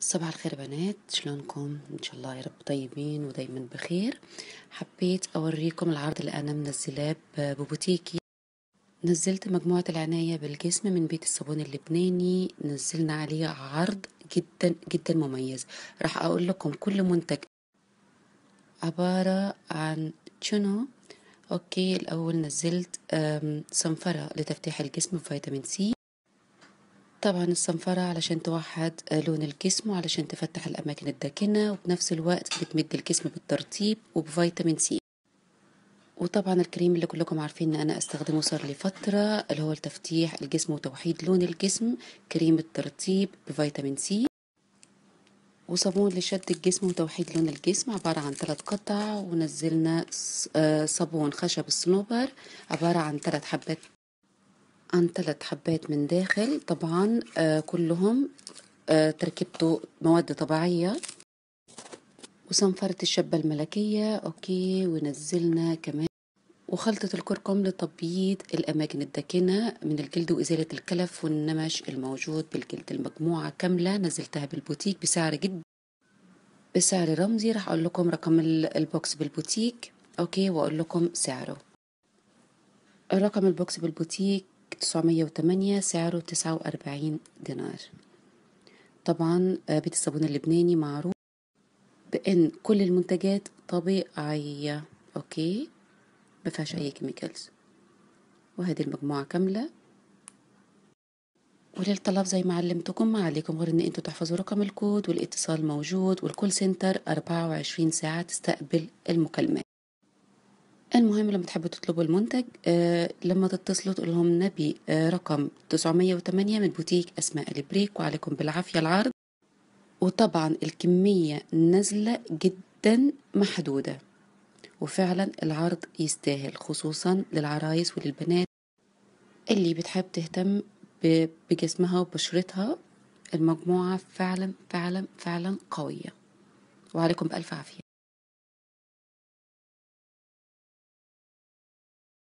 صباح الخير بنات، شلونكم؟ ان شاء الله يا رب طيبين ودايما بخير. حبيت اوريكم العرض اللي انا منزلاه ببوتيكي. نزلت مجموعه العنايه بالجسم من بيت الصابون اللبناني، نزلنا عليه عرض جدا جدا مميز. راح اقول لكم كل منتج عباره عن شنو. اوكي، الاول نزلت صنفره لتفتيح الجسم بفيتامين سي. طبعا الصنفرة علشان توحد لون الجسم وعلشان تفتح الأماكن الداكنة، وبنفس الوقت بتمد الجسم بالترطيب وبفيتامين سي. وطبعا الكريم اللي كلكم عارفين ان انا استخدمه صار لي فترة، اللي هو لتفتيح الجسم وتوحيد لون الجسم، كريم الترطيب بفيتامين سي. وصابون لشد الجسم وتوحيد لون الجسم عبارة عن 3 قطع. ونزلنا صابون خشب الصنوبر عبارة عن 3 حبات من داخل. طبعا كلهم تركيبته مواد طبيعية. وصنفرة الشابة الملكية، اوكي. ونزلنا كمان وخلطة الكركم لتبييض الأماكن الداكنة من الجلد وإزالة الكلف والنمش الموجود بالجلد. المجموعة كاملة نزلتها بالبوتيك بسعر رمزي. راح أقول لكم رقم البوكس بالبوتيك، اوكي، وأقول لكم سعره. رقم البوكس بالبوتيك 908، سعره 49 دينار. طبعا بيت الصابون اللبناني معروف بأن كل المنتجات طبيعية، اوكي، مفيهاش اي كيميكالز. وهذه المجموعة كاملة. وللطلب زي ما علمتكم ما عليكم غير ان انتوا تحفظوا رقم الكود، والاتصال موجود، والكول سنتر 24 ساعة تستقبل المكالمات. المهم لما تحبوا تطلبوا المنتج لما تتصلوا تقول لهم نبي رقم 908 من بوتيك اسماء البريك، وعليكم بالعافيه العرض. وطبعا الكميه نازله جدا محدوده، وفعلا العرض يستاهل، خصوصا للعرايس وللبنات اللي بتحب تهتم بجسمها وبشرتها. المجموعه فعلا فعلا فعلا قويه، وعليكم بالف عافيه.